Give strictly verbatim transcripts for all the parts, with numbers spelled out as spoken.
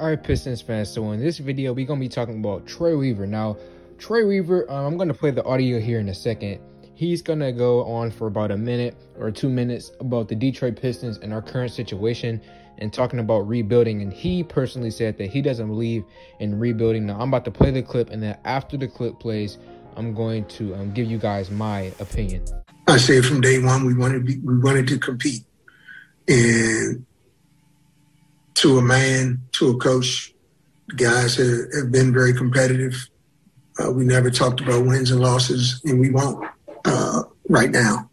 Alright Pistons fans, so in this video we're going to be talking about Troy Weaver. Now Troy Weaver, um, I'm going to play the audio here in a second. He's going to go on for about a minute or two minutes about the Detroit Pistons and our current situation and talking about rebuilding. And he personally said that he doesn't believe in rebuilding. Now I'm about to play the clip, and then after the clip plays, I'm going to um, give you guys my opinion. I said from day one we wanted to be, we wanted to compete, and to a man, to a coach, guys have, have been very competitive. Uh, we never talked about wins and losses, and we won't uh, right now.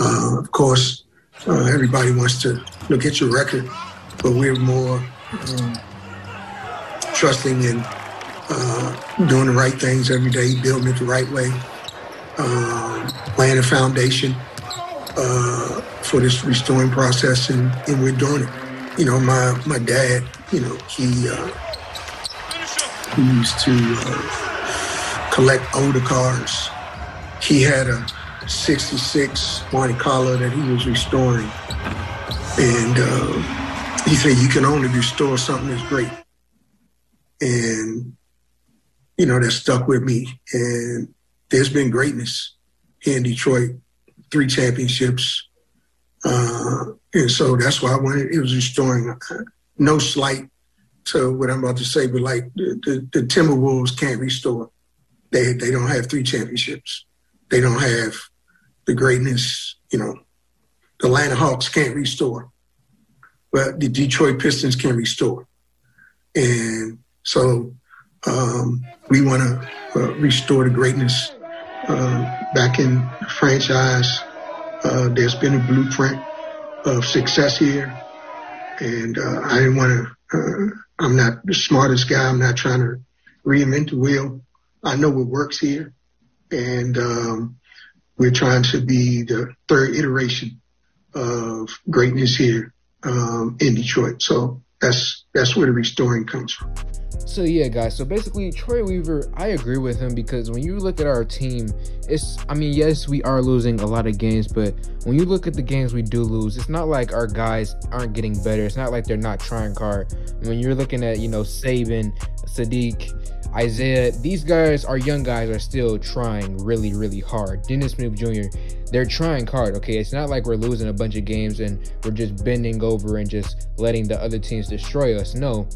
Uh, of course, uh, everybody wants to look at your record, but we're more um, trusting in uh, doing the right things every day, building it the right way, uh, laying a foundation uh, for this restoring process, and, and we're doing it. You know, my, my dad, you know, he, uh, he used to uh, collect older cars. He had a sixty-six Monte Carlo that he was restoring. And uh, he said, you can only restore something that's great. And, you know, that stuck with me. And there's been greatness here in Detroit, three championships. Uh, and so that's why I wanted, it was restoring. No slight to what I'm about to say, but like the, the, the Timberwolves can't restore. They they don't have three championships. They don't have the greatness, you know. The Atlanta Hawks can't restore, but the Detroit Pistons can restore. And so um, we want to uh, restore the greatness uh, back in the franchise. Uh, there's been a blueprint of success here, and uh, I didn't want to, uh, I'm not the smartest guy. I'm not trying to reinvent the wheel. I know what works here, and um, we're trying to be the third iteration of greatness here um, in Detroit. So that's, that's where the restoring comes from. So yeah, guys, so basically Troy Weaver, I agree with him, because when you look at our team, it's, I mean, yes, we are losing a lot of games, but when you look at the games we do lose, it's not like our guys aren't getting better. It's not like they're not trying hard. When you're looking at, you know, Saben, Saddiq, Isaiah, these guys, our young guys are still trying really, really hard. Dennis Smith Junior, they're trying hard, okay? It's not like we're losing a bunch of games and we're just bending over and just letting the other teams destroy us. No.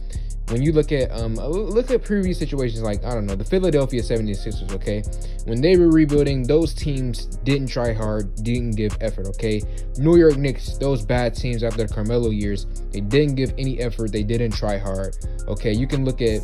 When you look at um look at previous situations, like, I don't know, the Philadelphia seventy-sixers, okay? When they were rebuilding, those teams didn't try hard, didn't give effort, okay? New York Knicks, those bad teams after the Carmelo years, they didn't give any effort, they didn't try hard, okay? You can look at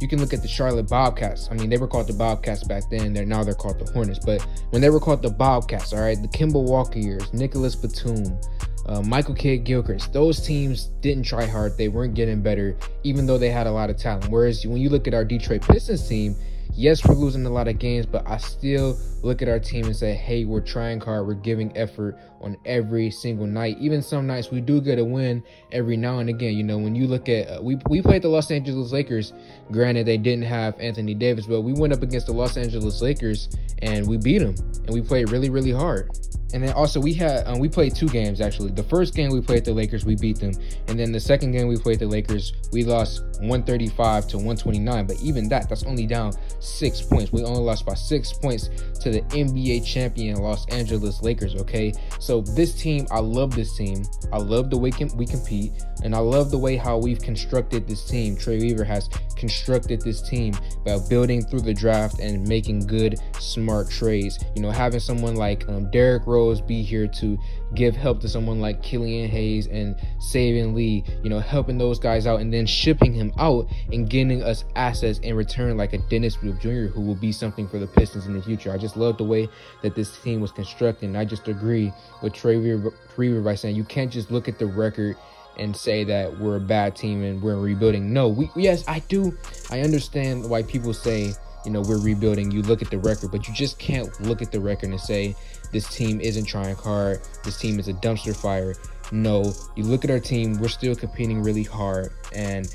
you can look at the Charlotte Bobcats. I mean, they were called the Bobcats back then. They're now they're called the Hornets. But when they were called the Bobcats, all right, the Kemba Walker years, Nicholas Batum, Uh, Michael Kidd Gilchrist, those teams didn't try hard. They weren't getting better, even though they had a lot of talent. Whereas when you look at our Detroit Pistons team, yes, we're losing a lot of games, but I still look at our team and say, hey, we're trying hard. We're giving effort on every single night. Even some nights we do get a win every now and again. You know, when you look at, uh, we, we played the Los Angeles Lakers. Granted, they didn't have Anthony Davis, but we went up against the Los Angeles Lakers and we beat them. And we played really, really hard. And then also we had um, we played two games, actually. The first game we played the Lakers, we beat them. And then the second game we played the Lakers, we lost one thirty-five to one twenty-nine. But even that, that's only down six points. We only lost by six points to the N B A champion Los Angeles Lakers, okay? So this team, I love this team. I love the way we compete. And I love the way how we've constructed this team. Troy Weaver has constructed this team by building through the draft and making good, smart trades. You know, having someone like um, Derrick Rose be here to give help to someone like Killian Hayes and Saben Lee, you know, helping those guys out and then shipping him out and getting us assets in return, like a Dennis Smith Junior, who will be something for the Pistons in the future. I just love the way that this team was constructed, and I just agree with Troy Weaver by saying you can't just look at the record and say that we're a bad team and we're rebuilding. No, we, yes, I do. I understand why people say, you know, we're rebuilding. You look at the record, but you just can't look at the record and say this team isn't trying hard, this team is a dumpster fire. No, you look at our team, we're still competing really hard, and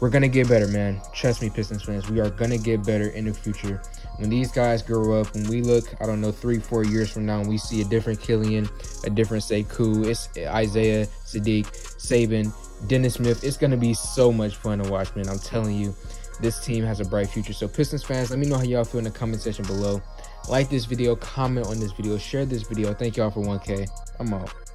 we're gonna get better, man. Trust me, Pistons fans, we are gonna get better in the future. When these guys grow up, when we look, I don't know, three, four years from now, and we see a different Killian, a different Sekou, it's Isaiah, Saddiq, Saben, Dennis Smith. It's going to be so much fun to watch, man. I'm telling you, this team has a bright future. So Pistons fans, let me know how y'all feel in the comment section below. Like this video, comment on this video, share this video. Thank y'all for one K. I'm out.